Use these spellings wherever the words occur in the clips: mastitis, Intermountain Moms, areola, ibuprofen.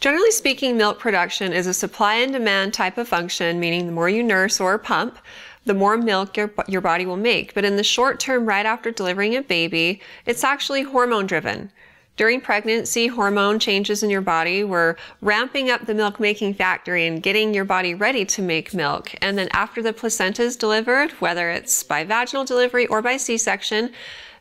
Generally speaking, milk production is a supply and demand type of function, meaning the more you nurse or pump, the more milk your body will make. But in the short term, right after delivering a baby, it's actually hormone driven. During pregnancy, hormone changes in your body were ramping up the milk making factory and getting your body ready to make milk. And then after the placenta is delivered, whether it's by vaginal delivery or by C-section,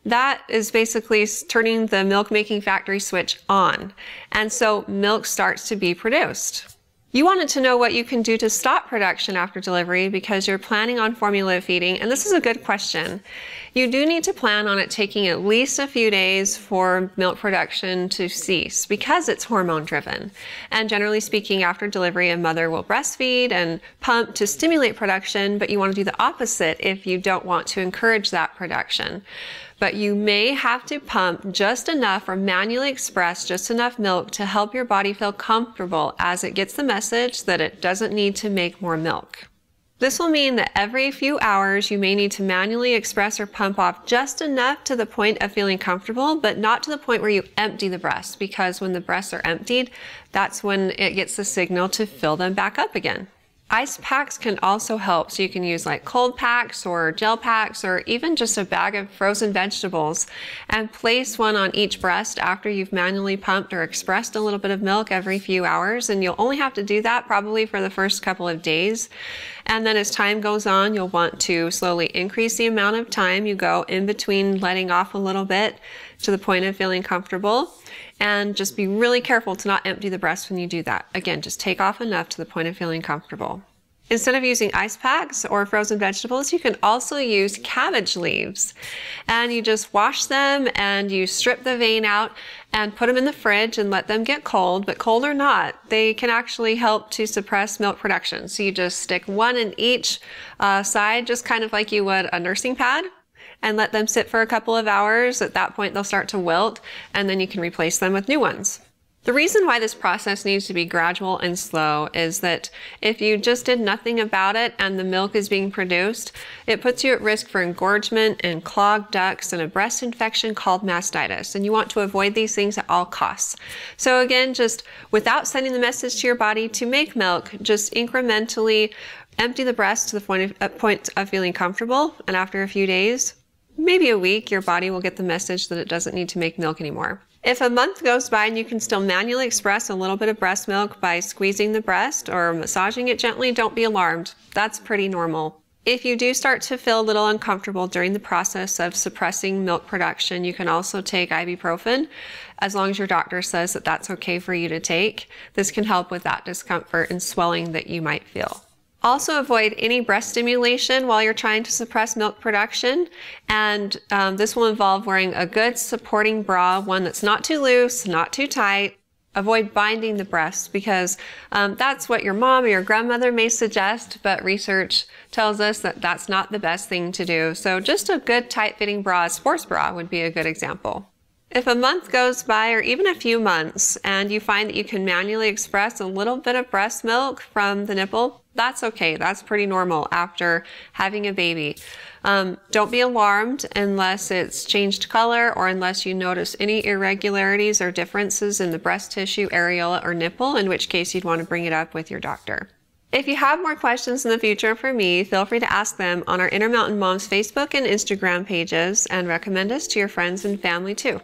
that is basically turning the milk making factory switch on. And so milk starts to be produced. You wanted to know what you can do to stop production after delivery because you're planning on formula feeding, and this is a good question. You do need to plan on it taking at least a few days for milk production to cease because it's hormone driven. And generally speaking, after delivery, a mother will breastfeed and pump to stimulate production, but you want to do the opposite if you don't want to encourage that production. But you may have to pump just enough or manually express just enough milk to help your body feel comfortable as it gets the message that it doesn't need to make more milk. This will mean that every few hours you may need to manually express or pump off just enough to the point of feeling comfortable, but not to the point where you empty the breasts, because when the breasts are emptied, that's when it gets the signal to fill them back up again. Ice packs can also help, so you can use like cold packs or gel packs or even just a bag of frozen vegetables and place one on each breast after you've manually pumped or expressed a little bit of milk every few hours, and you'll only have to do that probably for the first couple of days. And then as time goes on, you'll want to slowly increase the amount of time you go in between letting off a little bit to the point of feeling comfortable. And just be really careful to not empty the breast when you do that. Again, just take off enough to the point of feeling comfortable. Instead of using ice packs or frozen vegetables, you can also use cabbage leaves. And you just wash them and you strip the vein out and put them in the fridge and let them get cold. But cold or not, they can actually help to suppress milk production. So you just stick one in each side, just kind of like you would a nursing pad, and let them sit for a couple of hours. At that point, they'll start to wilt, and then you can replace them with new ones. The reason why this process needs to be gradual and slow is that if you just did nothing about it and the milk is being produced, it puts you at risk for engorgement and clogged ducts and a breast infection called mastitis. And you want to avoid these things at all costs. So again, just without sending the message to your body to make milk, just incrementally empty the breast to the point of feeling comfortable. And after a few days, maybe a week, your body will get the message that it doesn't need to make milk anymore. If a month goes by and you can still manually express a little bit of breast milk by squeezing the breast or massaging it gently, don't be alarmed. That's pretty normal. If you do start to feel a little uncomfortable during the process of suppressing milk production, you can also take ibuprofen, as long as your doctor says that that's okay for you to take. This can help with that discomfort and swelling that you might feel. Also avoid any breast stimulation while you're trying to suppress milk production, and this will involve wearing a good supporting bra, one that's not too loose, not too tight. Avoid binding the breasts because that's what your mom or your grandmother may suggest, but research tells us that that's not the best thing to do. So just a good tight-fitting bra, sports bra, would be a good example. If a month goes by, or even a few months, and you find that you can manually express a little bit of breast milk from the nipple, that's okay. That's pretty normal after having a baby. Don't be alarmed unless it's changed color or unless you notice any irregularities or differences in the breast tissue, areola, or nipple, in which case you'd want to bring it up with your doctor. If you have more questions in the future for me, feel free to ask them on our Intermountain Moms Facebook and Instagram pages, and recommend us to your friends and family too.